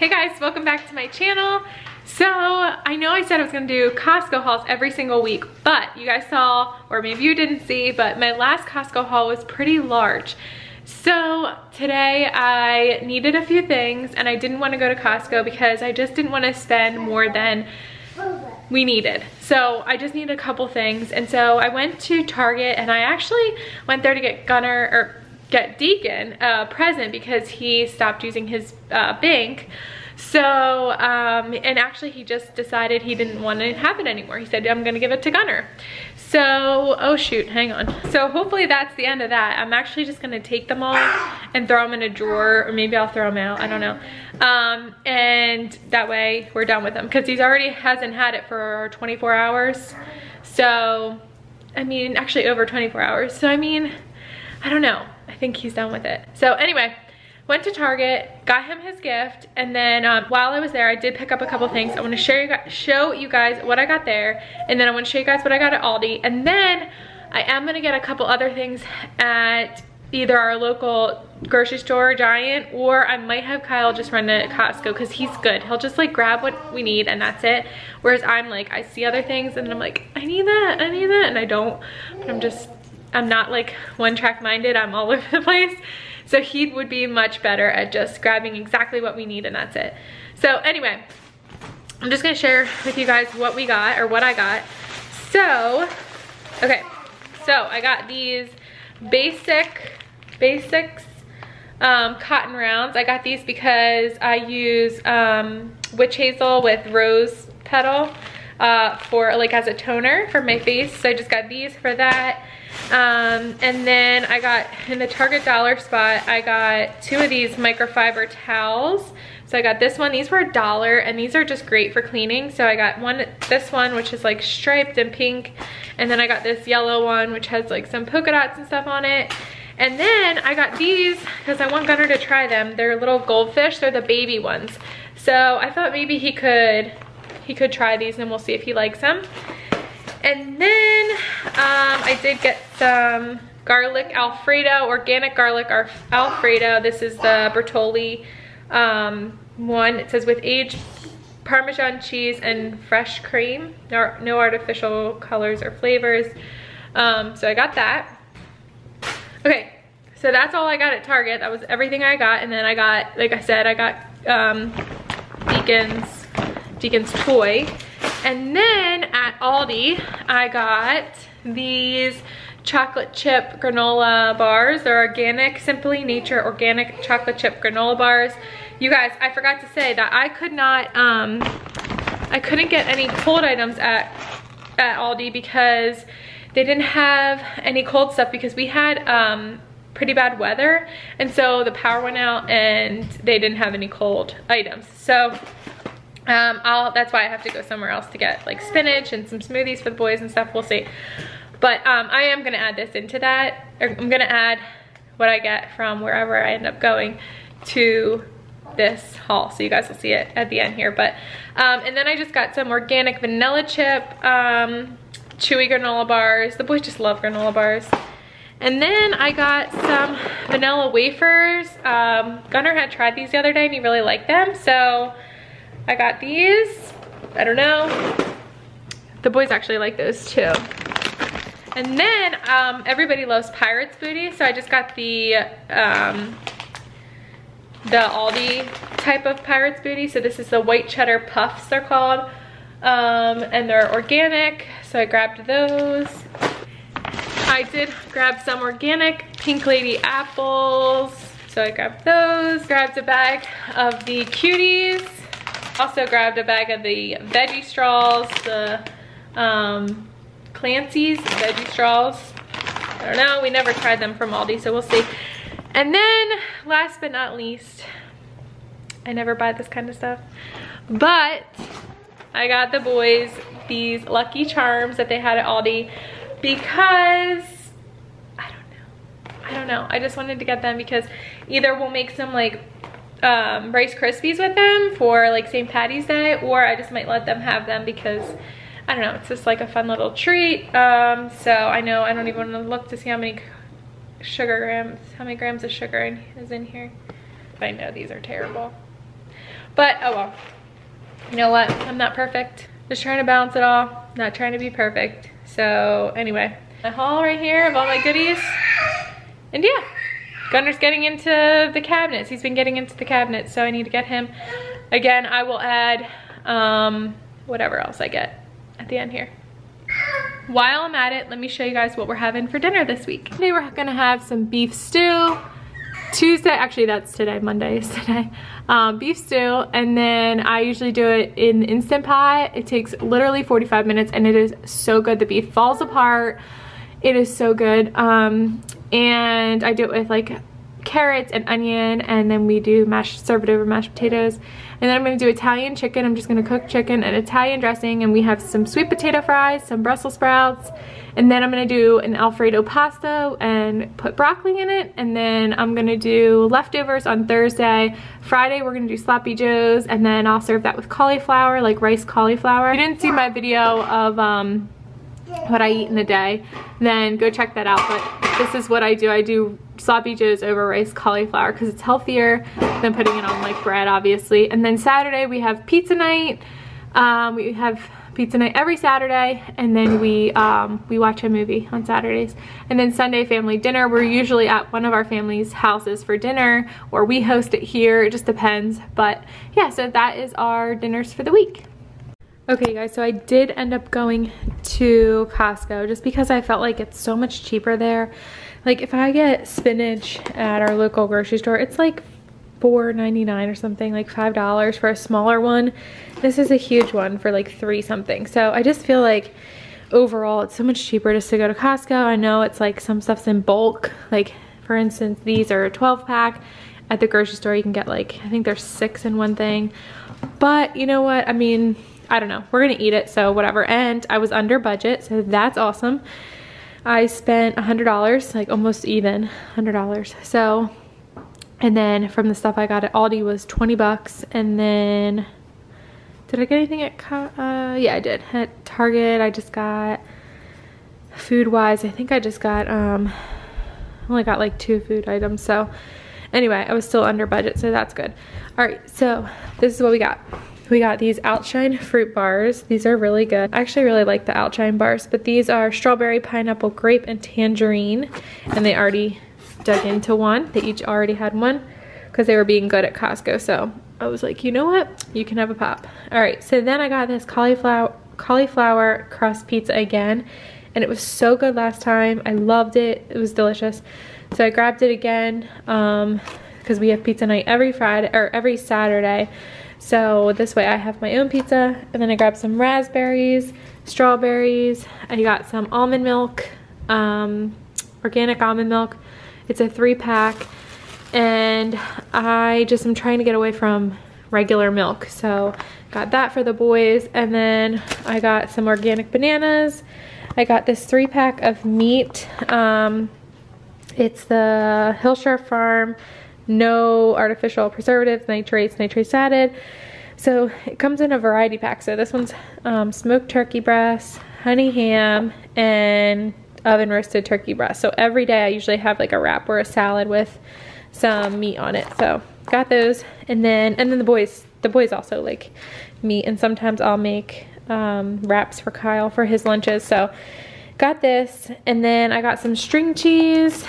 Hey guys, welcome back to my channel. So I know I said I was gonna do Costco hauls every single week, but you guys saw, or maybe you didn't see, but my last Costco haul was pretty large. So today I needed a few things and I didn't want to go to Costco because I just didn't want to spend more than we needed. So I just needed a couple things. And so I went to Target and I actually went there to get Gunnar, or get Deacon a present because he stopped using his bank. So, and actually he just decided he didn't want to have it anymore. He said, I'm going to give it to Gunnar. So, oh shoot, hang on. So hopefully that's the end of that. I'm actually just going to take them all and throw them in a drawer, or maybe I'll throw them out, I don't know. And that way we're done with them because he's already hasn't had it for 24 hours. So, I mean, actually over 24 hours. So, I mean, I don't know. I think he's done with it. So anyway, went to Target, got him his gift, and then while I was there, I did pick up a couple things. I want to show you guys what I got there, and then I want to show you guys what I got at Aldi, and then I am going to get a couple other things at either our local grocery store, Giant, or I might have Kyle just run to Costco because he's good. He'll just like grab what we need and that's it. Whereas I'm like, I see other things and I'm like, I need that, and I don't, but I'm not like one track minded, I'm all over the place. So he would be much better at just grabbing exactly what we need and that's it. So anyway, I'm just gonna share with you guys what we got, or what I got. So, okay, so I got these basics cotton rounds. I got these because I use witch hazel with rose petal for like as a toner for my face. So I just got these for that. And then I got, in the Target dollar spot, I got two of these microfiber towels. So I got this one, these were $1 and these are just great for cleaning. So I got one, this one, which is like striped and pink. And then I got this yellow one, which has like some polka dots and stuff on it. And then I got these because I want Gunnar to try them. They're little goldfish, they're the baby ones. So I thought maybe he could try these and we'll see if he likes them. And then I did get some garlic Alfredo, organic garlic Alfredo. This is the Bertolli one. It says with aged Parmesan cheese and fresh cream. No artificial colors or flavors. So I got that. Okay, so that's all I got at Target. That was everything I got. And then I got, like I said, I got Deacon's toy. And then at Aldi, I got these chocolate chip granola bars. They're organic, Simply Nature organic chocolate chip granola bars. You guys, I forgot to say that I could not, I couldn't get any cold items at Aldi because they didn't have any cold stuff because we had pretty bad weather. And so the power went out and they didn't have any cold items. So that's why I have to go somewhere else to get like spinach and some smoothies for the boys and stuff. We'll see. But I am going to add this into that. Or I'm going to add what I get from wherever I end up going to this haul. So you guys will see it at the end here. But and then I just got some organic vanilla chip chewy granola bars. The boys just love granola bars. And then I got some vanilla wafers. Gunnar had tried these the other day and he really liked them. So I got these. I don't know. The boys actually like those too. And then everybody loves Pirates Booty, so I just got the Aldi type of Pirates Booty. So this is the white cheddar puffs they're called, and they're organic. So I grabbed those. I did grab some organic Pink Lady apples. So I grabbed those. Grabbed a bag of the cuties. Also grabbed a bag of the veggie straws, the Clancy's veggie straws. I don't know, we never tried them from Aldi, so we'll see. And then last but not least, I never buy this kind of stuff, but I got the boys these Lucky Charms that they had at Aldi because I don't know, I just wanted to get them because either we'll make some like Rice Krispies with them for like St. Patty's Day, or I just might let them have them because I don't know, it's just like a fun little treat. So I know I don't even want to look to see how many grams of sugar is in here, but I know these are terrible. But oh well, you know what, I'm not perfect. Just trying to balance it all, not trying to be perfect. So anyway, my haul right here of all my goodies. And yeah, Gunnar's getting into the cabinets. He's been getting into the cabinets, so I need to get him. Again, I will add whatever else I get at the end here. While I'm at it, let me show you guys what we're having for dinner this week. Today we're gonna have some beef stew. Tuesday, actually that's today, Monday is today. Beef stew, and then I usually do it in the Instant Pot. It takes literally 45 minutes and it is so good. The beef falls apart. It is so good. And I do it with like carrots and onion, and then we do serve it over mashed potatoes. And then I'm going to do Italian chicken. I'm just going to cook chicken and Italian dressing, and we have some sweet potato fries, some Brussels sprouts, and then I'm going to do an Alfredo pasta and put broccoli in it. And then I'm going to do leftovers on Thursday. Friday we're going to do sloppy joes, and then I'll serve that with cauliflower, like rice cauliflower. If you didn't see my video of what I eat in a day, then go check that out. But this is what I do. I do sloppy joes over rice cauliflower because it's healthier than putting it on like bread, obviously. And then Saturday we have pizza night. We have pizza night every Saturday, and then we watch a movie on Saturdays. And then Sunday, family dinner. We're usually at one of our family's houses for dinner, or we host it here. It just depends. But yeah, so that is our dinners for the week. Okay guys, so I did end up going to Costco just because I felt like it's so much cheaper there. Like if I get spinach at our local grocery store, it's like $4.99 or something, like $5 for a smaller one. This is a huge one for like $3 something. So I just feel like overall it's so much cheaper just to go to Costco. I know it's like some stuff's in bulk. Like for instance, these are a 12-pack. At the grocery store you can get like, I think there's 6 in one thing. But you know what, I mean, I don't know, we're gonna eat it, so whatever. And I was under budget, so that's awesome. I spent $100, like almost even $100. So, and then from the stuff I got at Aldi was 20 bucks. And then, did I get anything at, yeah, I did. At Target, I just got, food-wise, I think I just got, I only got like 2 food items, so. Anyway, I was still under budget, so that's good. All right, so this is what we got. We got these Outshine fruit bars. These are really good. I actually really like the Outshine bars, but these are strawberry, pineapple, grape, and tangerine. And they already dug into one. They each already had one because they were being good at Costco. So I was like, you know what? You can have a pop. All right, so then I got this cauliflower crust pizza again. And it was so good last time. I loved it. It was delicious. So I grabbed it again because we have pizza night every Friday or every Saturday. So this way I have my own pizza. And then I grabbed some raspberries, strawberries. I got some almond milk, organic almond milk. It's a 3-pack. And I just am trying to get away from regular milk. So got that for the boys. And then I got some organic bananas. I got this 3-pack of meat. It's the Hillshire Farm. No artificial preservatives, nitrates, nitrates added. So it comes in a variety pack. So this one's smoked turkey breast, honey ham, and oven roasted turkey breast. So every day I usually have like a wrap or a salad with some meat on it. So got those. And then the boys also like meat, and sometimes I'll make wraps for Kyle for his lunches. So got this. And then I got some string cheese.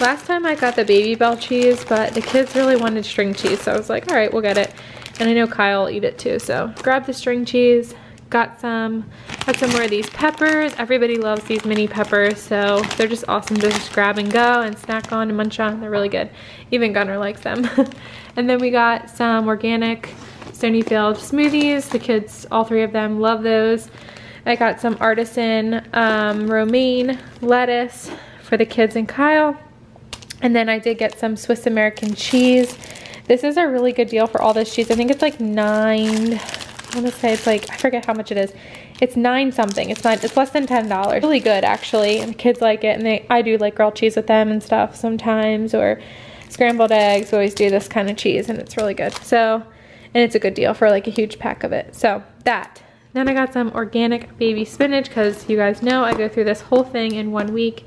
Last time I got the baby bell cheese, but the kids really wanted string cheese, so I was like, all right, we'll get it. And I know Kyle will eat it too, so grabbed the string cheese, got some more of these peppers. Everybody loves these mini peppers, so they're just awesome to just grab and go and snack on and munch on. They're really good. Even Gunnar likes them. And then we got some organic Stonyfield smoothies. The kids, all 3 of them, love those. I got some artisan romaine lettuce for the kids and Kyle. And then I did get some Swiss American cheese. This is a really good deal for all this cheese. I think it's like 9, I want to say it's like, I forget how much it is. It's 9 something. It's less than $10. Really good actually. And the kids like it, and I do like grilled cheese with them and stuff sometimes, or scrambled eggs. We always do this kind of cheese, and it's really good. So, and it's a good deal for like a huge pack of it. So that. Then I got some organic baby spinach because you guys know I go through this whole thing in one week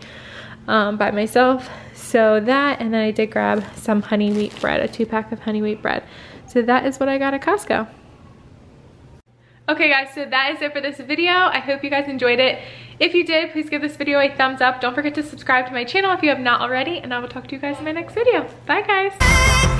by myself. So that, and then I did grab some honey wheat bread, a 2-pack of honey wheat bread. So that is what I got at Costco. Okay guys, so that is it for this video. I hope you guys enjoyed it. If you did, please give this video a thumbs up. Don't forget to subscribe to my channel if you have not already, and I will talk to you guys in my next video. Bye guys.